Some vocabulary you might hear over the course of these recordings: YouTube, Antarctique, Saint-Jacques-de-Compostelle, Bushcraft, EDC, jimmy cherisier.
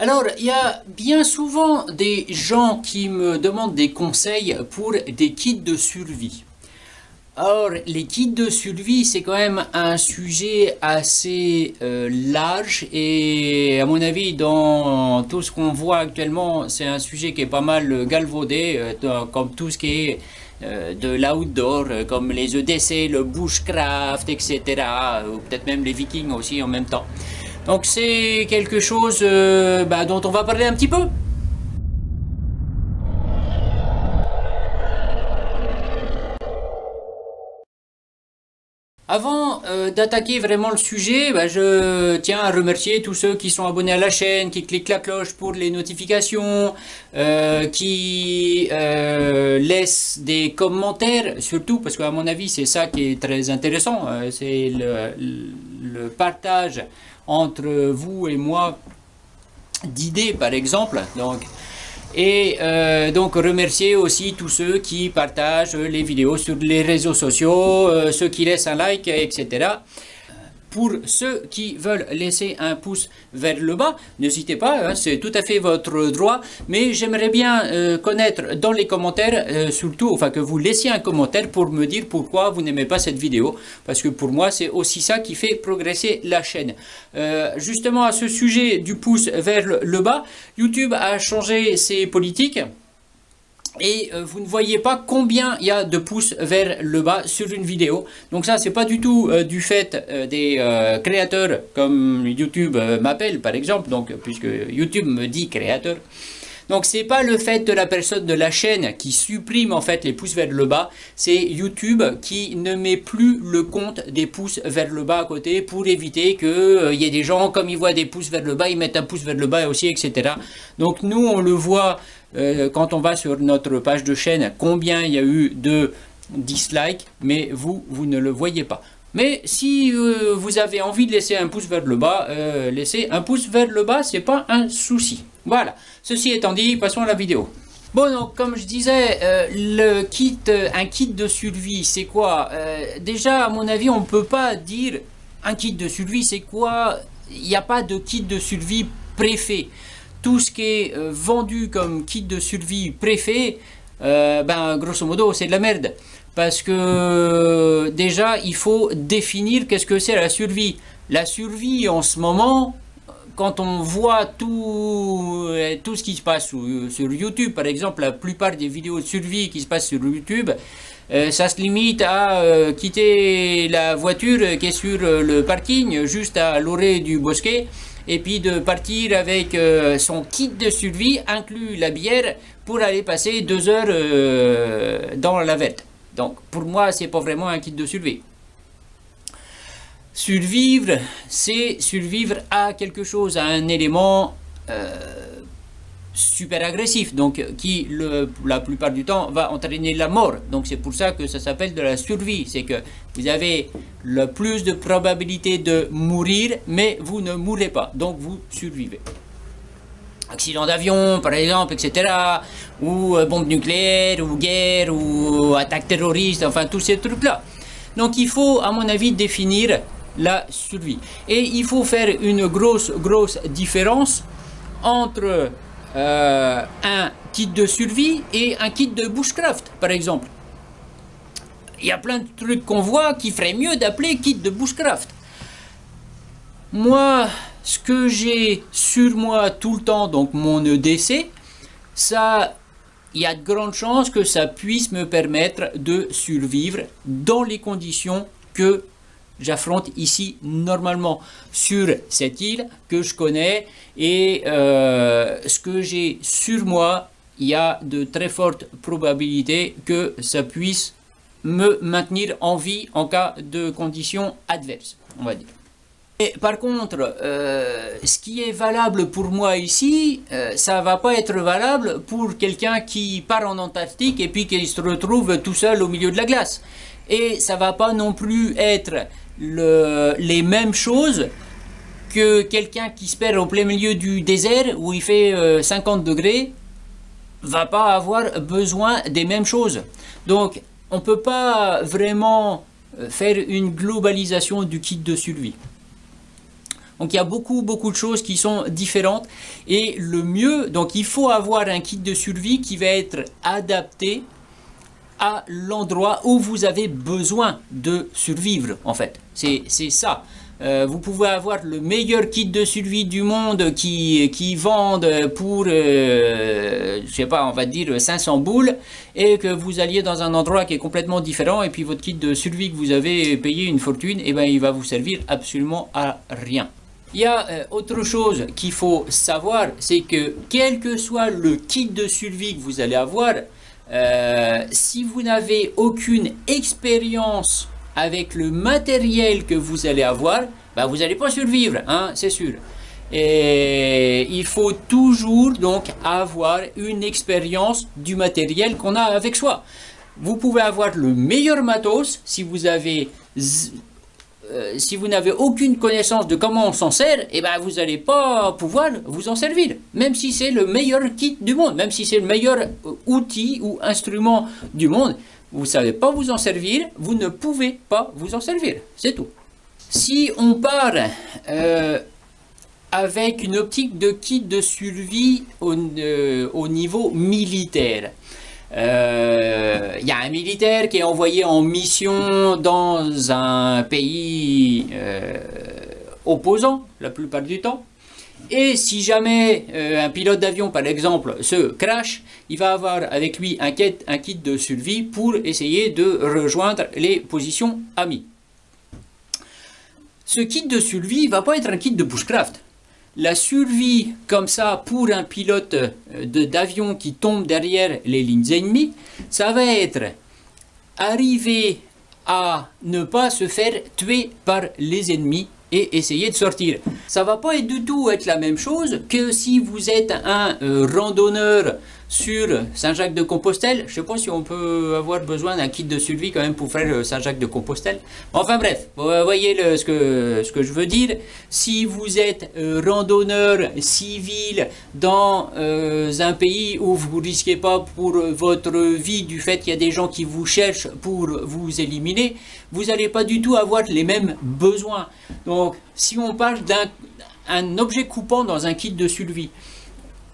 Alors, il y a bien souvent des gens qui me demandent des conseils pour des kits de survie. Or, les kits de survie, c'est quand même un sujet assez large et à mon avis, dans tout ce qu'on voit actuellement, c'est un sujet qui est pas mal galvaudé, comme tout ce qui est de l'outdoor, comme les EDC, le Bushcraft, etc. Ou peut-être même les Vikings aussi en même temps. Donc c'est quelque chose dont on va parler un petit peu. Avant d'attaquer vraiment le sujet, je tiens à remercier tous ceux qui sont abonnés à la chaîne, qui cliquent la cloche pour les notifications, qui laissent des commentaires, surtout parce qu'à mon avis c'est ça qui est très intéressant, c'est le partage entre vous et moi d'idées par exemple. Donc remercier aussi tous ceux qui partagent les vidéos sur les réseaux sociaux, ceux qui laissent un like, etc. Pour ceux qui veulent laisser un pouce vers le bas, n'hésitez pas, hein, c'est tout à fait votre droit, mais j'aimerais bien connaître dans les commentaires, surtout, enfin que vous laissiez un commentaire pour me dire pourquoi vous n'aimez pas cette vidéo, parce que pour moi c'est aussi ça qui fait progresser la chaîne. Justement à ce sujet du pouce vers le bas, YouTube a changé ses politiques. Et vous ne voyez pas combien il y a de pouces vers le bas sur une vidéo. Donc ça, c'est pas du tout du fait des créateurs, comme YouTube m'appelle par exemple, donc puisque YouTube me dit créateur. Donc c'est pas le fait de la personne de la chaîne qui supprime en fait les pouces vers le bas, c'est YouTube qui ne met plus le compte des pouces vers le bas à côté pour éviter qu'il y ait des gens, comme ils voient des pouces vers le bas, ils mettent un pouce vers le bas aussi, etc. Donc nous on le voit quand on va sur notre page de chaîne combien il y a eu de dislikes, mais vous ne le voyez pas. Mais si vous avez envie de laisser un pouce vers le bas, laissez un pouce vers le bas, c'est pas un souci. Voilà, ceci étant dit, passons à la vidéo. Bon, donc comme je disais, un kit de survie, c'est quoi? Déjà, à mon avis, on ne peut pas dire un kit de survie, c'est quoi? Il n'y a pas de kit de survie préfet. Tout ce qui est vendu comme kit de survie préfet, grosso modo, c'est de la merde. Parce que déjà, il faut définir qu'est-ce que c'est la survie. La survie, en ce moment, quand on voit tout ce qui se passe sur YouTube, par exemple, la plupart des vidéos de survie qui se passent sur YouTube, ça se limite à quitter la voiture qui est sur le parking, juste à l'orée du bosquet, et puis de partir avec son kit de survie, inclus la bière, pour aller passer 2 heures dans la verte. Donc, pour moi, c'est pas vraiment un kit de survie. Survivre, c'est survivre à quelque chose, à un élément super agressif, donc qui la plupart du temps va entraîner la mort. Donc c'est pour ça que ça s'appelle de la survie, c'est que vous avez le plus de probabilité de mourir, mais vous ne mourrez pas, donc vous survivez. Accident d'avion par exemple, etc. Ou bombe nucléaire, ou guerre, ou attaque terroriste, enfin tous ces trucs-là. Donc il faut, à mon avis, définir la survie. Et il faut faire une grosse différence entre un kit de survie et un kit de bushcraft, par exemple. Il y a plein de trucs qu'on voit qui ferait mieux d'appeler kit de bushcraft. Moi, ce que j'ai sur moi tout le temps, donc mon EDC, ça... il y a de grandes chances que ça puisse me permettre de survivre dans les conditions que j'affronte ici normalement sur cette île que je connais. Et ce que j'ai sur moi, il y a de très fortes probabilités que ça puisse me maintenir en vie en cas de conditions adverses, on va dire. Et par contre, ce qui est valable pour moi ici, ça va pas être valable pour quelqu'un qui part en Antarctique et puis qui se retrouve tout seul au milieu de la glace. Et ça va pas non plus être les mêmes choses que quelqu'un qui se perd au plein milieu du désert où il fait 50 degrés, va pas avoir besoin des mêmes choses. Donc on peut pas vraiment faire une globalisation du kit de survie. Donc il y a beaucoup de choses qui sont différentes. Et le mieux, donc il faut avoir un kit de survie qui va être adapté à l'endroit où vous avez besoin de survivre, en fait. C'est ça. Vous pouvez avoir le meilleur kit de survie du monde qui vendent pour, je sais pas, on va dire 500 boules, et que vous alliez dans un endroit qui est complètement différent, et puis votre kit de survie que vous avez payé une fortune, et ben il va vous servir absolument à rien. Il y a autre chose qu'il faut savoir, c'est que quel que soit le kit de survie que vous allez avoir, si vous n'avez aucune expérience avec le matériel que vous allez avoir, bah vous n'allez pas survivre, hein, c'est sûr. Et il faut toujours donc avoir une expérience du matériel qu'on a avec soi. Vous pouvez avoir le meilleur matos, si vous n'avez aucune connaissance de comment on s'en sert, et ben vous n'allez pas pouvoir vous en servir, même si c'est le meilleur kit du monde, même si c'est le meilleur outil ou instrument du monde. Vous ne savez pas vous en servir, vous ne pouvez pas vous en servir, c'est tout. Si on part avec une optique de kit de survie au niveau militaire, il y a un militaire qui est envoyé en mission dans un pays opposant la plupart du temps. Et si jamais un pilote d'avion, par exemple, se crash, il va avoir avec lui un kit de survie pour essayer de rejoindre les positions amies. Ce kit de survie ne va pas être un kit de bushcraft. La survie comme ça pour un pilote d'avion qui tombe derrière les lignes ennemies, ça va être arriver à ne pas se faire tuer par les ennemis et essayer de sortir. Ça va pas du tout être la même chose que si vous êtes un randonneur sur Saint-Jacques-de-Compostelle. Je sais pas si on peut avoir besoin d'un kit de survie quand même pour faire Saint-Jacques-de-Compostelle. Enfin bref, vous voyez ce que je veux dire. Si vous êtes randonneur civil dans un pays où vous risquez pas pour votre vie du fait qu'il y a des gens qui vous cherchent pour vous éliminer, vous n'allez pas du tout avoir les mêmes besoins. Donc si on parle d'un objet coupant dans un kit de survie,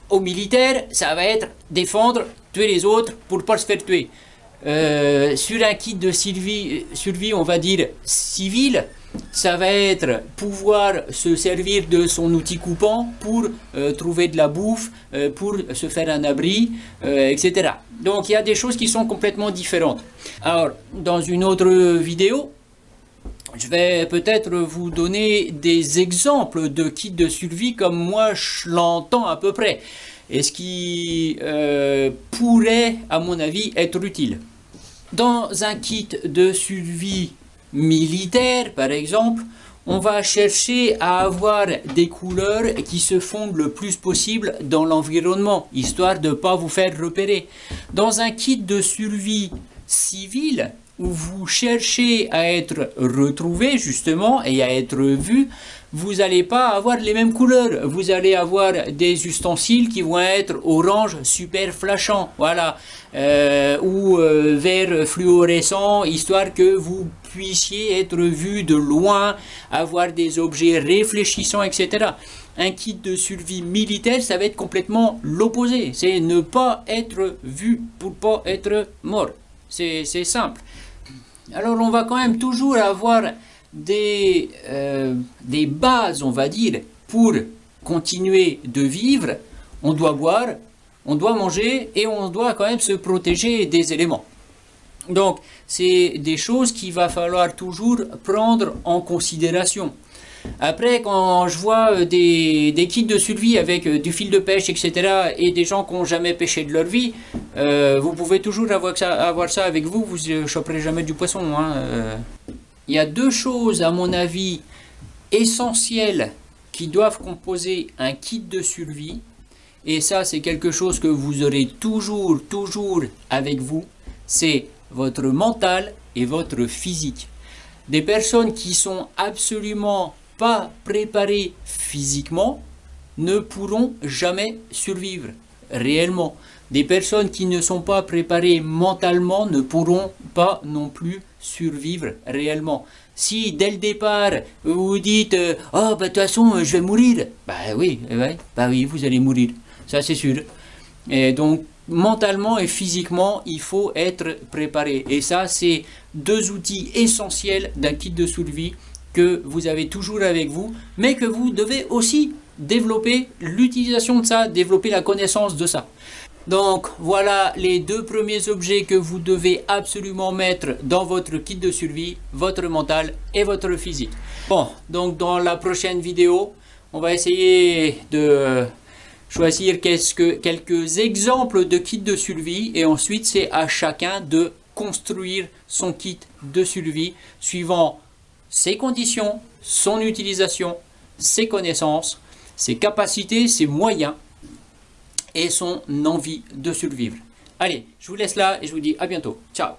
au militaire, ça va être défendre, tuer les autres pour ne pas se faire tuer. Sur un kit de survie, on va dire civil, ça va être pouvoir se servir de son outil coupant pour trouver de la bouffe, pour se faire un abri, etc. Donc il y a des choses qui sont complètement différentes. Alors, dans une autre vidéo, je vais peut-être vous donner des exemples de kits de survie comme moi je l'entends à peu près, et ce qui pourrait, à mon avis, être utile. Dans un kit de survie militaire, par exemple, on va chercher à avoir des couleurs qui se fondent le plus possible dans l'environnement, histoire de ne pas vous faire repérer. Dans un kit de survie civil, où vous cherchez à être retrouvé justement et à être vu, vous n'allez pas avoir les mêmes couleurs. Vous allez avoir des ustensiles qui vont être orange super flashant, voilà, ou vert fluorescent, histoire que vous puissiez être vu de loin, avoir des objets réfléchissants, etc. Un kit de survie militaire, ça va être complètement l'opposé, c'est ne pas être vu pour pas être mort, c'est simple. Alors on va quand même toujours avoir des bases, on va dire, pour continuer de vivre. On doit boire, on doit manger et on doit quand même se protéger des éléments. Donc c'est des choses qu'il va falloir toujours prendre en considération. Après, quand je vois des kits de survie avec du fil de pêche, etc., et des gens qui n'ont jamais pêché de leur vie, vous pouvez toujours avoir ça avec vous, vous ne choperez jamais du poisson, hein. Il y a deux choses, à mon avis, essentielles qui doivent composer un kit de survie, et ça c'est quelque chose que vous aurez toujours avec vous, c'est votre mental et votre physique. Des personnes qui sont absolument pas préparées physiquement ne pourront jamais survivre réellement. Des personnes qui ne sont pas préparées mentalement ne pourront pas non plus survivre réellement. Si dès le départ vous dites oh bah de toute façon je vais mourir, bah oui vous allez mourir, ça c'est sûr. Et donc mentalement et physiquement il faut être préparé, et ça c'est deux outils essentiels d'un kit de survie que vous avez toujours avec vous, mais que vous devez aussi développer l'utilisation de ça, développer la connaissance de ça. Donc voilà les deux premiers objets que vous devez absolument mettre dans votre kit de survie, votre mental et votre physique. Bon, donc dans la prochaine vidéo, on va essayer de choisir quelques exemples de kits de survie, et ensuite c'est à chacun de construire son kit de survie suivant ses conditions, son utilisation, ses connaissances, ses capacités, ses moyens et son envie de survivre. Allez, je vous laisse là et je vous dis à bientôt. Ciao!